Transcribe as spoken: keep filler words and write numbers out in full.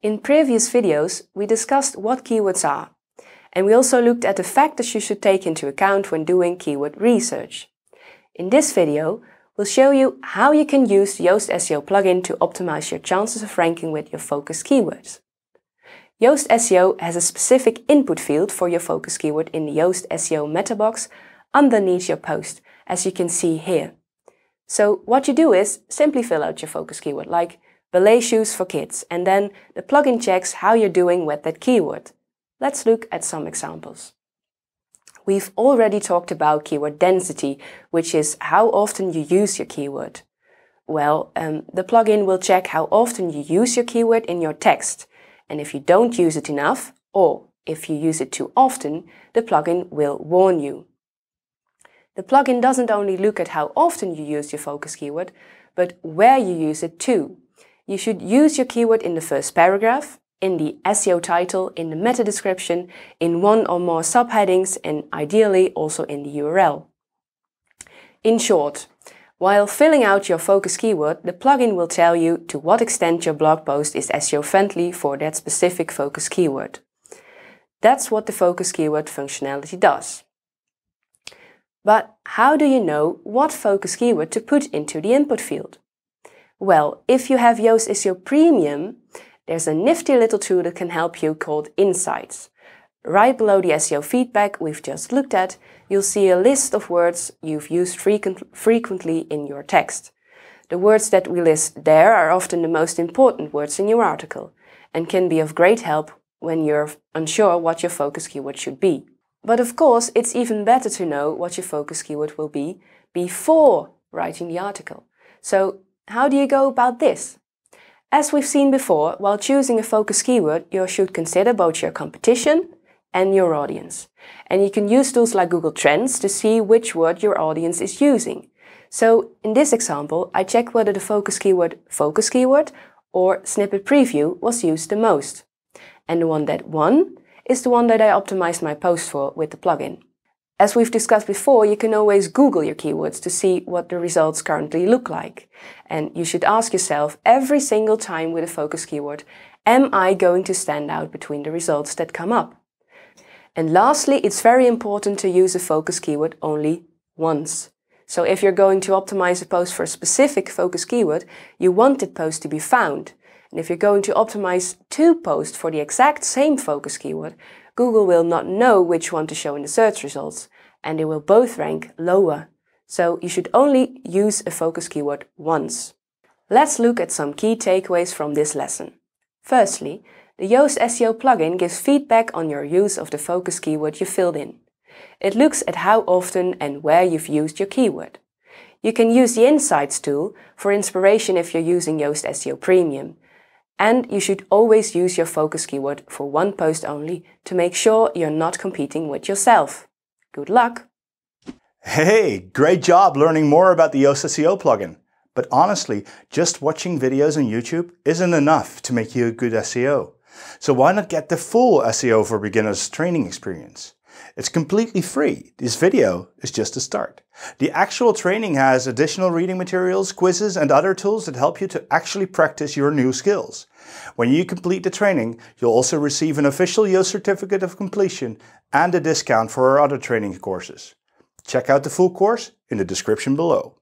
In previous videos, we discussed what keywords are, and we also looked at the factors you should take into account when doing keyword research. In this video, we'll show you how you can use the Yoast S E O plugin to optimize your chances of ranking with your focus keywords. Yoast S E O has a specific input field for your focus keyword in the Yoast S E O meta box underneath your post, as you can see here. So what you do is simply fill out your focus keyword, like ballet shoes for kids, and then the plugin checks how you're doing with that keyword. Let's look at some examples. We've already talked about keyword density, which is how often you use your keyword. Well, um, the plugin will check how often you use your keyword in your text. And if you don't use it enough, or if you use it too often, the plugin will warn you. The plugin doesn't only look at how often you use your focus keyword, but where you use it too. You should use your keyword in the first paragraph, in the S E O title, in the meta description, in one or more subheadings, and ideally also in the U R L. In short, while filling out your focus keyword, the plugin will tell you to what extent your blog post is S E O friendly for that specific focus keyword. That's what the focus keyword functionality does. But how do you know what focus keyword to put into the input field? Well, if you have Yoast S E O Premium, there's a nifty little tool that can help you called Insights. Right below the S E O feedback we've just looked at, you'll see a list of words you've used frequent, frequently in your text. The words that we list there are often the most important words in your article, and can be of great help when you're unsure what your focus keyword should be. But of course, it's even better to know what your focus keyword will be before writing the article. So, how do you go about this? As we've seen before, while choosing a focus keyword, you should consider both your competition and your audience. And you can use tools like Google Trends to see which word your audience is using. So in this example, I checked whether the focus keyword focus keyword or snippet preview was used the most. And the one that won is the one that I optimized my post for with the plugin. As we've discussed before, you can always Google your keywords to see what the results currently look like. And you should ask yourself every single time with a focus keyword, am I going to stand out between the results that come up? And lastly, it's very important to use a focus keyword only once. So if you're going to optimize a post for a specific focus keyword, you want that post to be found. And if you're going to optimize two posts for the exact same focus keyword, Google will not know which one to show in the search results, and they will both rank lower. So you should only use a focus keyword once. Let's look at some key takeaways from this lesson. Firstly, the Yoast S E O plugin gives feedback on your use of the focus keyword you filled in. It looks at how often and where you've used your keyword. You can use the Insights tool for inspiration if you're using Yoast S E O Premium. And you should always use your focus keyword for one post only to make sure you're not competing with yourself. Good luck! Hey, great job learning more about the Yoast S E O plugin. But honestly, just watching videos on YouTube isn't enough to make you a good S E O. So why not get the full S E O for Beginners training experience? It's completely free. This video is just a start. The actual training has additional reading materials, quizzes, and other tools that help you to actually practice your new skills. When you complete the training, you'll also receive an official Yoast certificate of completion and a discount for our other training courses. Check out the full course in the description below.